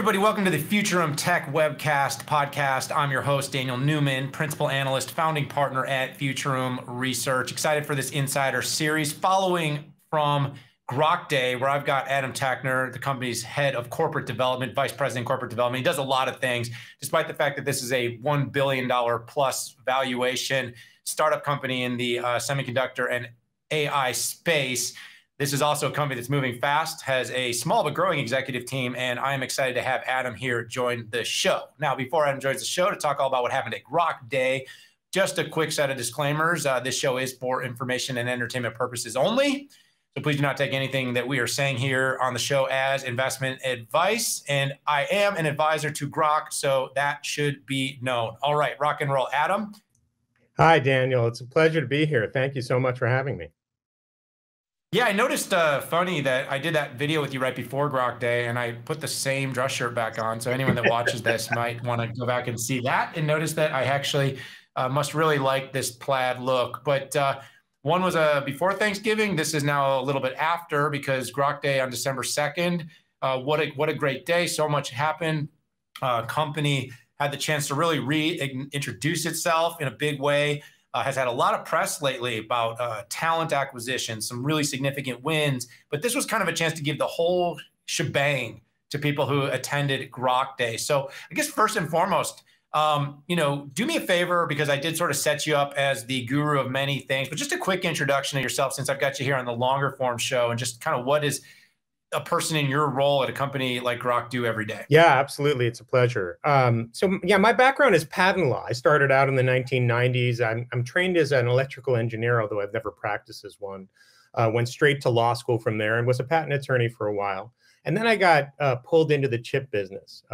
everybody, welcome to the Futurum Tech Webcast podcast. I'm your host, Daniel Newman, Principal Analyst, Founding Partner at Futurum Research. Excited for this Insider Series following from Groq Day, where I've got Adam Tachner, the company's head of corporate development, vice president of corporate development. He does a lot of things, despite the fact that this is a $1 billion plus valuation startup company in the semiconductor and AI space. This is also a company that's moving fast, has a small but growing executive team, and I am excited to have Adam here join the show. Now, before Adam joins the show to talk all about what happened at Groq Day, just a quick set of disclaimers. This show is for information and entertainment purposes only. So please do not take anything that we are saying here on the show as investment advice. And I am an advisor to Groq, so that should be known. All right, rock and roll. Adam. Hi, Daniel. It's a pleasure to be here. Thank you so much for having me. Yeah, I noticed, funny, that I did that video with you right before Groq Day, and I put the same dress shirt back on. So anyone that watches this might want to go back and see that and notice that I actually must really like this plaid look. But one was before Thanksgiving. This is now a little bit after, because Groq Day on December 2nd. What a great day. So much happened. Company had the chance to really reintroduce itself in a big way. Has had a lot of press lately about talent acquisition, some really significant wins. But this was kind of a chance to give the whole shebang to people who attended Groq Day. So I guess first and foremost, you know, do me a favor, because I did sort of set you up as the guru of many things, but just a quick introduction of yourself, since I've got you here on the longer form show, and just kind of what is a person in your role at a company like Groq do every day? Yeah, absolutely. It's a pleasure. So my background is patent law. I started out in the 1990s. I'm trained as an electrical engineer, although I've never practiced as one. Went straight to law school from there and was a patent attorney for a while. And then I got pulled into the chip business.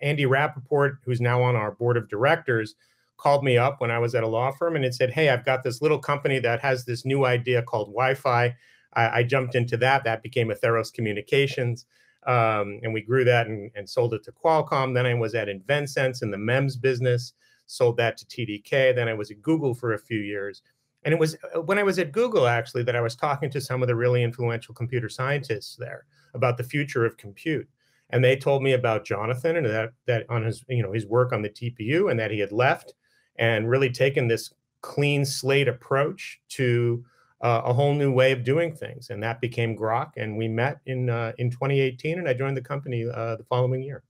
Andy Rappaport, who's now on our board of directors, called me up when I was at a law firm and it said, hey, I've got this little company that has this new idea called Wi-Fi. I jumped into that. That became Atheros Communications, and we grew that and sold it to Qualcomm. Then I was at InvenSense in the MEMS business, sold that to TDK. Then I was at Google for a few years. And it was when I was at Google, actually, that I was talking to some of the really influential computer scientists there about the future of compute. And they told me about Jonathan and that on his, you know, his work on the TPU, and that he had left and really taken this clean slate approach to a whole new way of doing things. And that became Groq. And we met in 2018, and I joined the company the following year.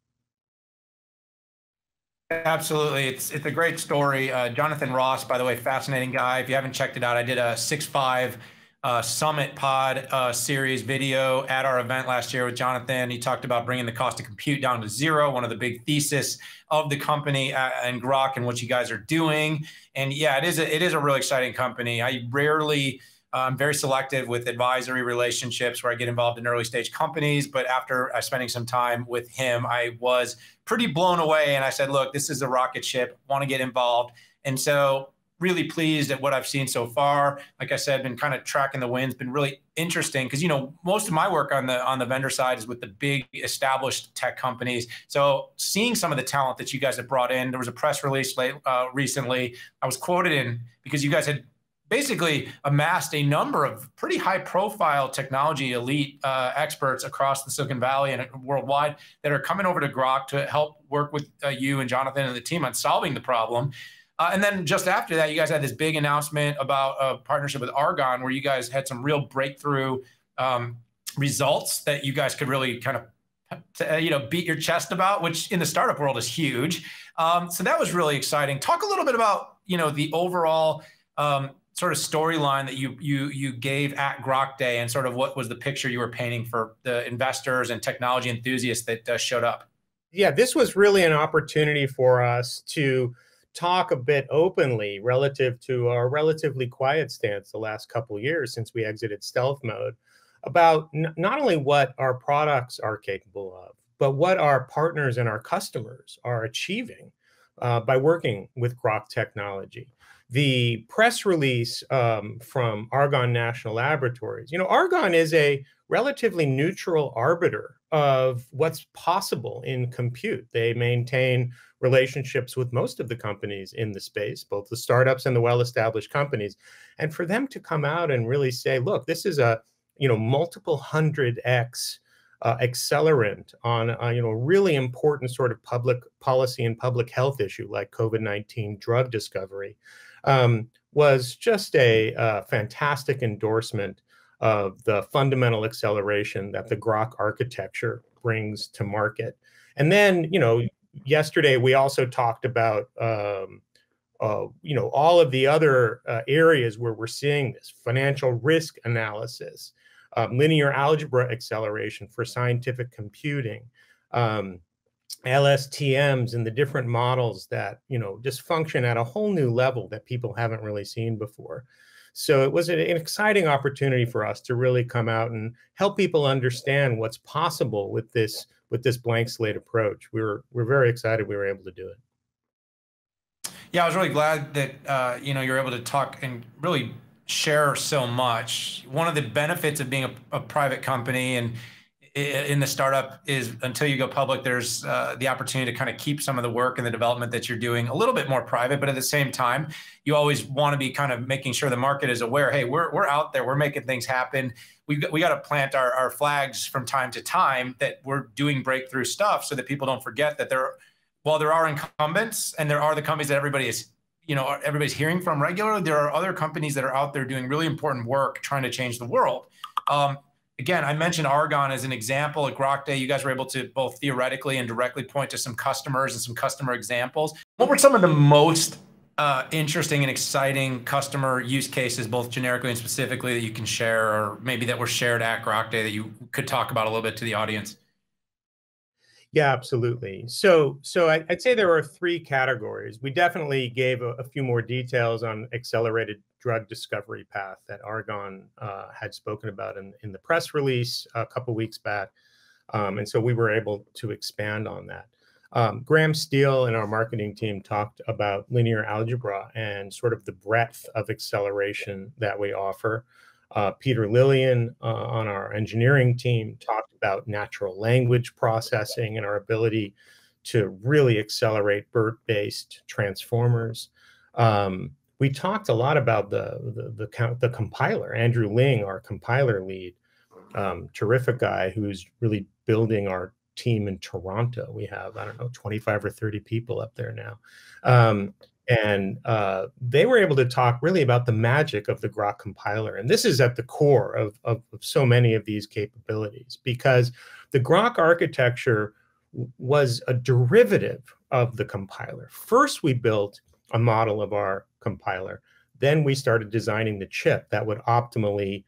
Absolutely. It's a great story. Jonathan Ross, by the way, fascinating guy. If you haven't checked it out, I did a 6-5 Summit Pod series video at our event last year with Jonathan. He talked about bringing the cost of compute down to zero, one of the big thesis of the company and Groq and what you guys are doing. And yeah, it is a really exciting company. I rarely... I'm very selective with advisory relationships where I get involved in early stage companies. But after spending some time with him, I was pretty blown away. And I said, look, this is a rocket ship. Want to get involved. And so really pleased at what I've seen so far. Like I said, been kind of tracking the wins, been really interesting, because, you know, most of my work on the vendor side is with the big established tech companies. So seeing some of the talent that you guys have brought in, there was a press release recently I was quoted in, because you guys had basically amassed a number of pretty high-profile technology elite experts across the Silicon Valley and worldwide that are coming over to Groq to help work with you and Jonathan and the team on solving the problem. And then just after that, you guys had this big announcement about a partnership with Argonne, where you guys had some real breakthrough results that you guys could really kind of beat your chest about, which in the startup world is huge. So that was really exciting. Talk a little bit about, you know, the overall sort of storyline that you gave at Groq Day, and sort of what was the picture you were painting for the investors and technology enthusiasts that showed up. Yeah, this was really an opportunity for us to talk a bit openly relative to our relatively quiet stance the last couple of years since we exited stealth mode, about not only what our products are capable of, but what our partners and our customers are achieving by working with Groq technology. The press release from Argonne National Laboratories, you know, Argonne is a relatively neutral arbiter of what's possible in compute. They maintain relationships with most of the companies in the space, both the startups and the well-established companies. And for them to come out and really say, look, this is a, you know, multiple 100x accelerant on a really important sort of public policy and public health issue like COVID-19 drug discovery, was just a fantastic endorsement of the fundamental acceleration that the Groq architecture brings to market. And then, yesterday we also talked about, all of the other areas where we're seeing this: financial risk analysis, linear algebra acceleration for scientific computing, LSTMs and the different models that, just function at a whole new level that people haven't really seen before. So it was an exciting opportunity for us to really come out and help people understand what's possible with this blank slate approach. We're very excited we were able to do it. Yeah, I was really glad that you're able to talk and really share so much. One of the benefits of being a private company and in the startup is until you go public, there's the opportunity to kind of keep some of the work and the development that you're doing a little bit more private, but at the same time, you always want to be kind of making sure the market is aware, hey, we're out there, we're making things happen. We got to plant our flags from time to time that we're doing breakthrough stuff so that people don't forget that while there are incumbents and there are the companies that everybody is, everybody's hearing from regularly, there are other companies that are out there doing really important work trying to change the world. Again, I mentioned Argonne as an example. At Groq Day, you guys were able to both theoretically and directly point to some customers and some customer examples. What were some of the most interesting and exciting customer use cases, both generically and specifically, that you can share, or maybe that were shared at Groq Day that you could talk about a little bit to the audience? Yeah, absolutely. So I'd say there are three categories. We definitely gave a few more details on accelerated drug discovery path that Argonne had spoken about in the press release a couple weeks back. And so we were able to expand on that. Graham Steele and our marketing team talked about linear algebra and sort of the breadth of acceleration that we offer. Peter Lillian on our engineering team talked about natural language processing and our ability to really accelerate BERT-based transformers. We talked a lot about the compiler. Andrew Ling, our compiler lead, terrific guy who's really building our team in Toronto. We have, I don't know, 25 or 30 people up there now. And they were able to talk really about the magic of the Groq compiler. And this is at the core of so many of these capabilities, because the Groq architecture was a derivative of the compiler. First, we built a model of our compiler. Then we started designing the chip that would optimally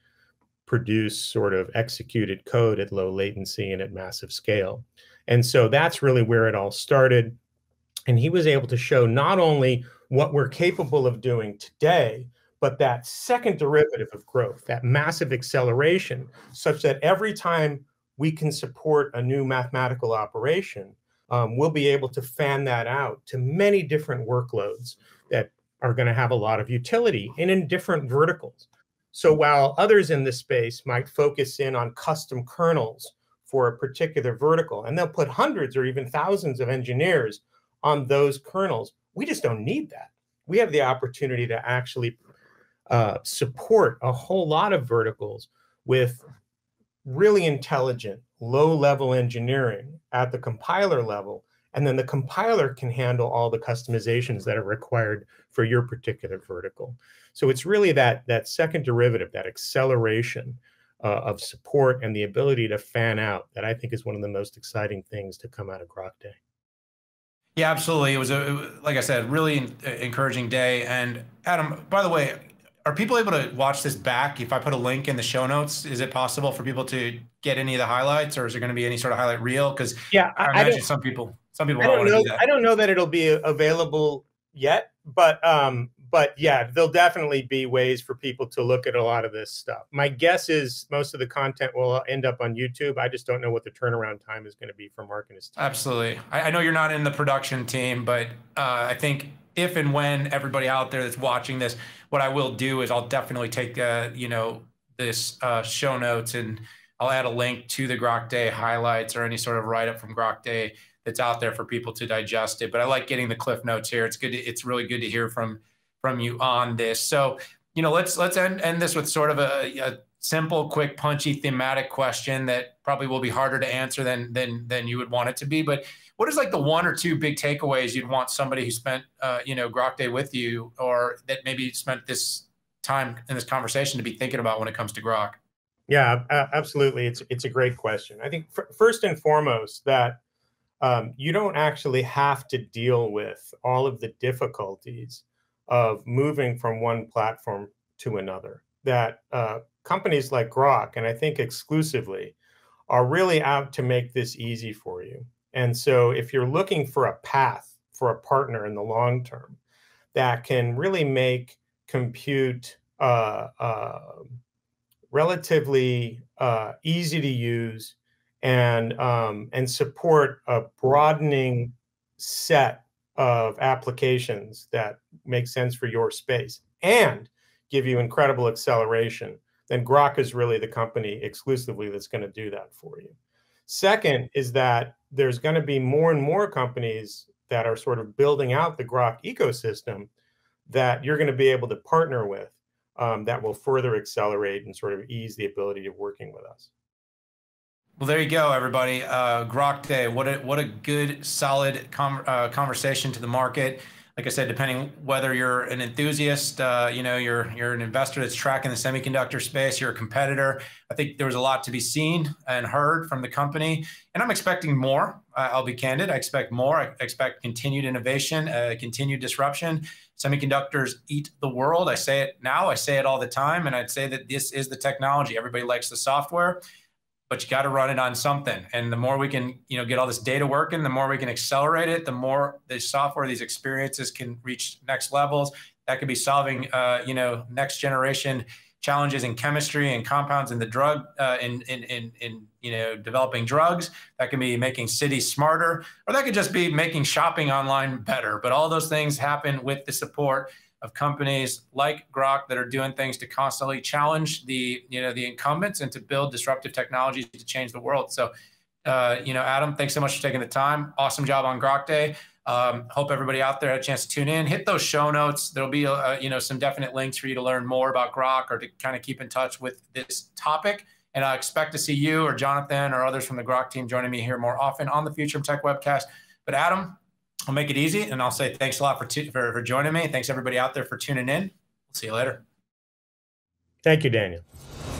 produce sort of executed code at low latency and at massive scale. And so that's really where it all started. And he was able to show not only what we're capable of doing today, but that second derivative of growth, that massive acceleration, such that every time we can support a new mathematical operation, we'll be able to fan that out to many different workloads that are going to have a lot of utility and in different verticals. So while others in this space might focus in on custom kernels for a particular vertical, and they'll put hundreds or even thousands of engineers on those kernels, we just don't need that. We have the opportunity to actually support a whole lot of verticals with really intelligent, low-level engineering at the compiler level, and then the compiler can handle all the customizations that are required for your particular vertical. So it's really that second derivative, that acceleration of support and the ability to fan out, that I think is one of the most exciting things to come out of Groq Day. Yeah, absolutely. It was, like I said, really encouraging day. And Adam, by the way, are people able to watch this back? If I put a link in the show notes, is it possible for people to get any of the highlights, or is there going to be any sort of highlight reel? Because yeah, I imagine some people don't want to do that. I don't know that it'll be available yet, but yeah, there'll definitely be ways for people to look at a lot of this stuff. My guess is most of the content will end up on YouTube. I just don't know what the turnaround time is going to be for Mark and his team. Absolutely. I know you're not in the production team, but I think if and when everybody out there that's watching this, what I will do is I'll definitely take this show notes and I'll add a link to the Groq Day highlights or any sort of write-up from Groq Day that's out there for people to digest it. But I like getting the cliff notes here. It's good. It's really good to hear from you on this. So, let's end this with sort of a simple, quick, punchy, thematic question that probably will be harder to answer than you would want it to be. But what is like the one or two big takeaways you'd want somebody who spent Groq Day with you, or that maybe spent this time in this conversation, to be thinking about when it comes to Groq? Yeah, absolutely. It's a great question. I think first and foremost that you don't actually have to deal with all of the difficulties of moving from one platform to another. That companies like Groq, and I think exclusively, are really out to make this easy for you. And so if you're looking for a path, for a partner in the long term, that can really make compute relatively easy to use and support a broadening set of applications that make sense for your space and give you incredible acceleration, then Groq is really the company exclusively that's going to do that for you. Second is that there's going to be more and more companies that are sort of building out the Groq ecosystem that you're going to be able to partner with that will further accelerate and sort of ease the ability of working with us. Well, there you go, everybody. Groq Day, what a good, solid conversation to the market. Like I said, depending whether you're an enthusiast, you're an investor that's tracking the semiconductor space, you're a competitor. I think there was a lot to be seen and heard from the company, and I'm expecting more. I'll be candid. I expect more. I expect continued innovation, continued disruption. Semiconductors eat the world. I say it now. I say it all the time, and I'd say that this is the technology. Everybody likes the software, but you got to run it on something. And the more we can, get all this data working, the more we can accelerate it, the more the software, these experiences can reach next levels. That could be solving, next generation challenges in chemistry and compounds in the drug, developing drugs. That can be making cities smarter, or that could just be making shopping online better. But all those things happen with the support of companies like Groq that are doing things to constantly challenge the the incumbents and to build disruptive technologies to change the world. So Adam, thanks so much for taking the time. Awesome job on Groq Day. Hope everybody out there had a chance to tune in. Hit those show notes. There'll be some definite links for you to learn more about Groq or to kind of keep in touch with this topic. And I expect to see you or Jonathan or others from the Groq team joining me here more often on the Futurum Tech Webcast. But Adam, I'll make it easy, and I'll say thanks a lot for joining me. Thanks, everybody out there, for tuning in. We'll see you later. Thank you, Daniel.